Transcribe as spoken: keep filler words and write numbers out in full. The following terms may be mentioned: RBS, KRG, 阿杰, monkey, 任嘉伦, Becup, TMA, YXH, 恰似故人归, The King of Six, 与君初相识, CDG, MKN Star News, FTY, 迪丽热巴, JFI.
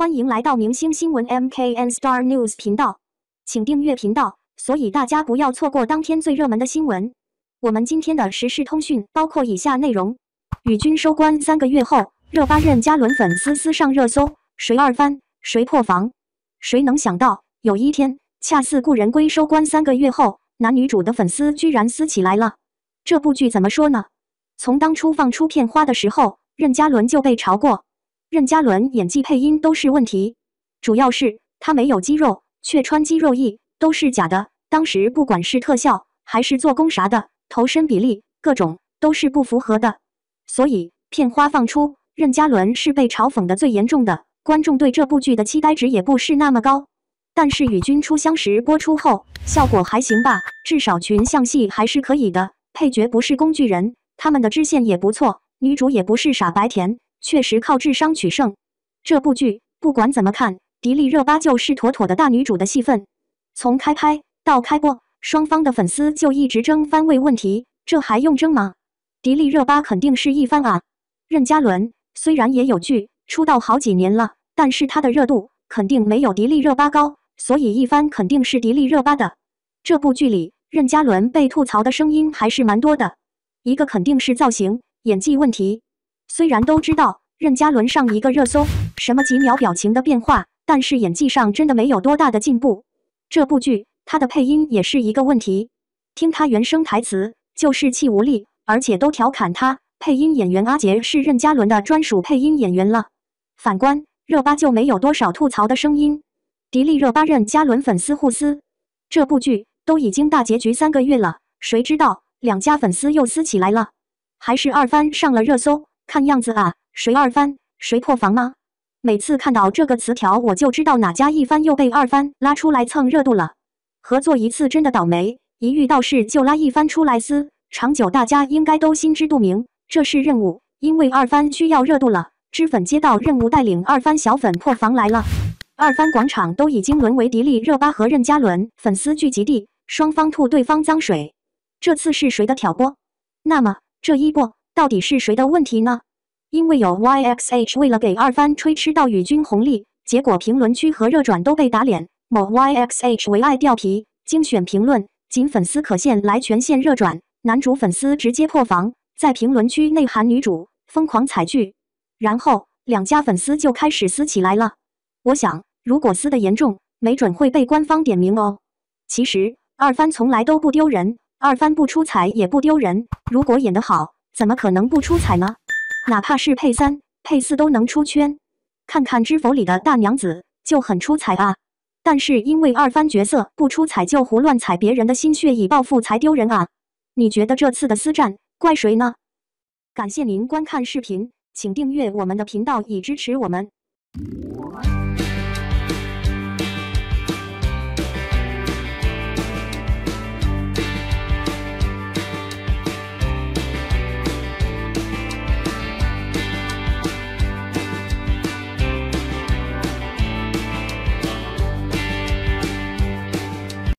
欢迎来到明星新闻 M K N Star News 频道，请订阅频道，所以大家不要错过当天最热门的新闻。我们今天的时事通讯包括以下内容：宇军收官三个月后，热巴任嘉伦粉丝私上热搜，谁二番，谁破防？谁能想到，有一天，恰似故人归收官三个月后，男女主的粉丝居然撕起来了。这部剧怎么说呢？从当初放出片花的时候，任嘉伦就被嘲过。任嘉伦演技配音都是问题，主要是他没有肌肉，却穿肌肉衣，都是假的。当时不管是特效还是做工啥的，头身比例各种都是不符合的。所以片花放出，任嘉伦是被嘲讽的最严重的，观众对这部剧的期待值也不是那么高。但是《与君初相识》播出后，效果还行吧，至少群像戏还是可以的，配角不是工具人，他们的支线也不错，女主也不是傻白甜，确实靠智商取胜。这部剧不管怎么看，迪丽热巴就是妥妥的大女主的戏份。从开拍到开播，双方的粉丝就一直争番位问题，这还用争吗？迪丽热巴肯定是一番啊。任嘉伦虽然也有剧，出道好几年了，但是他的热度肯定没有迪丽热巴高，所以一番肯定是迪丽热巴的。这部剧里，任嘉伦被吐槽的声音还是蛮多的，一个肯定是造型、演技问题。虽然都知道任嘉伦上一个热搜什么几秒表情的变化，但是演技上真的没有多大的进步。这部剧他的配音也是一个问题，听他原声台词就是气无力，而且都调侃他配音演员阿杰是任嘉伦的专属配音演员了。反观热巴就没有多少吐槽的声音，迪丽热巴任嘉伦粉丝互撕。这部剧都已经大结局三个月了，谁知道两家粉丝又撕起来了，还是二番上了热搜。看样子啊，谁二番，谁破防吗？每次看到这个词条，我就知道哪家一番又被二番拉出来蹭热度了。合作一次真的倒霉，一遇到事就拉一番出来撕，长久大家应该都心知肚明，这是任务。因为二番需要热度了，知粉接到任务，带领二番小粉破防来了。二番广场都已经沦为迪丽热巴和任嘉伦粉丝聚集地，双方吐对方脏水。这次是谁的挑拨？那么这一波到底是谁的问题呢？因为有 Y X H 为了给二番吹吃到宇军红利，结果评论区和热转都被打脸。某 Y X H 为爱掉皮，精选评论，仅粉丝可见来全线热转，男主粉丝直接破防，在评论区内涵女主，疯狂踩剧。然后两家粉丝就开始撕起来了。我想，如果撕得严重，没准会被官方点名哦。其实二番从来都不丢人，二番不出彩也不丢人，如果演得好，怎么可能不出彩呢？哪怕是配三、配四都能出圈。看看《知否》里的大娘子就很出彩啊，但是因为二番角色不出彩就胡乱踩别人的心血以报复才丢人啊。你觉得这次的私战怪谁呢？感谢您观看视频，请订阅我们的频道以支持我们。